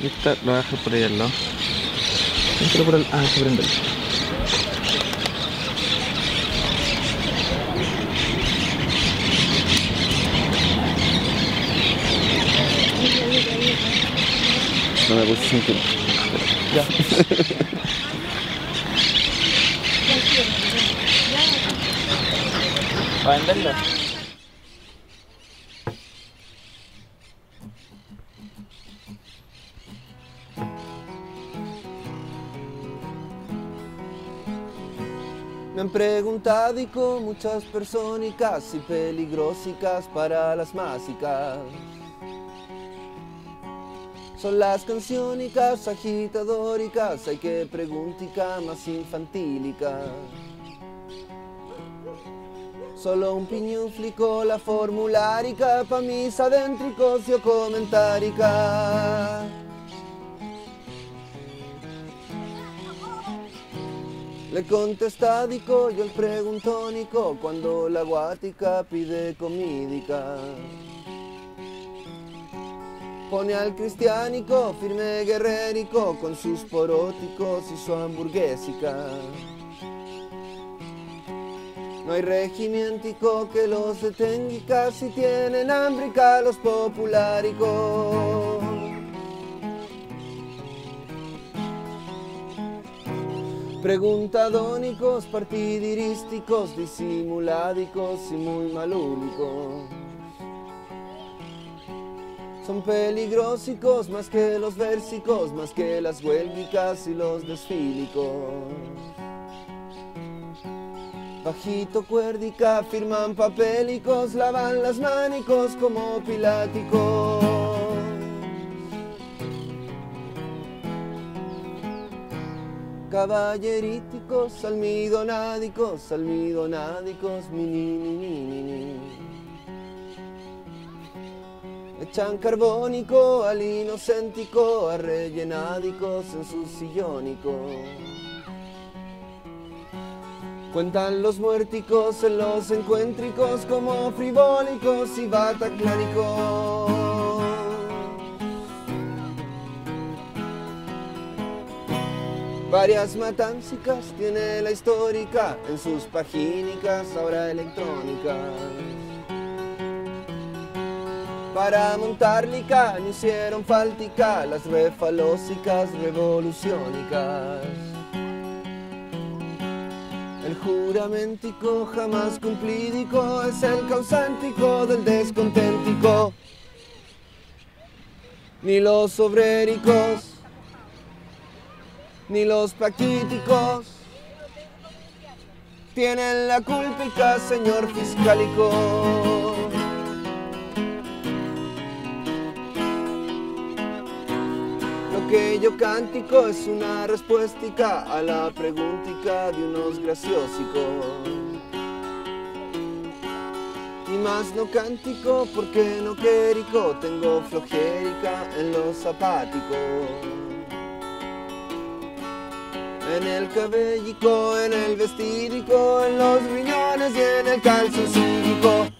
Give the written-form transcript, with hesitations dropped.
Y esta lo voy a dejar por ahí al lado. Entra por el... Ah, hay que prenderlo. No me puse sin tiempo. Ya. ¿Va a venderlo? Me han preguntado y con muchas personicas y peligrosicas para las másicas. Son las cancionicas agitadóricas, hay que preguntica más infantílica. Solo un piñuflico la formulárica, pa' mis adéntricos yo comentárica. Le contestadico yo el preguntónico, cuando la guática pide comídica. Pone al cristiánico, firme guerrérico, con sus poróticos y su hamburguésica. No hay regimientico que los detenga, si tienen hambrica los populáricos. Preguntadónicos, partidirísticos, disimuládicos y muy malúnicos. Son peligrosicos más que los versicos, más que las huélgicas y los desfílicos. Bajito cuérdica firman papélicos, lavan las manicos como piláticos. Caballeríticos, almidonádicos, almidonádicos, mini. Echan carbónico al inocéntico, a rellenádicos en su sillónico. Cuentan los muérticos en los encuéntricos como frivólicos y bataclánicos. Varias matancicas tiene la histórica en sus pagínicas ahora electrónicas. Para montarlica no hicieron fáltica las refalósicas revolucionicas. El juramentico jamás cumplidico es el causantico del descontentico. Ni los obréricos, ni los paquíticos tienen la culpica, señor fiscálico. Aquello cántico es una respuestica a la preguntica de unos graciosicos. Y más no cántico porque no quérico, tengo flojérica en los zapáticos. En el cabellico, en el vestídico, en los riñones y en el calzoncídico.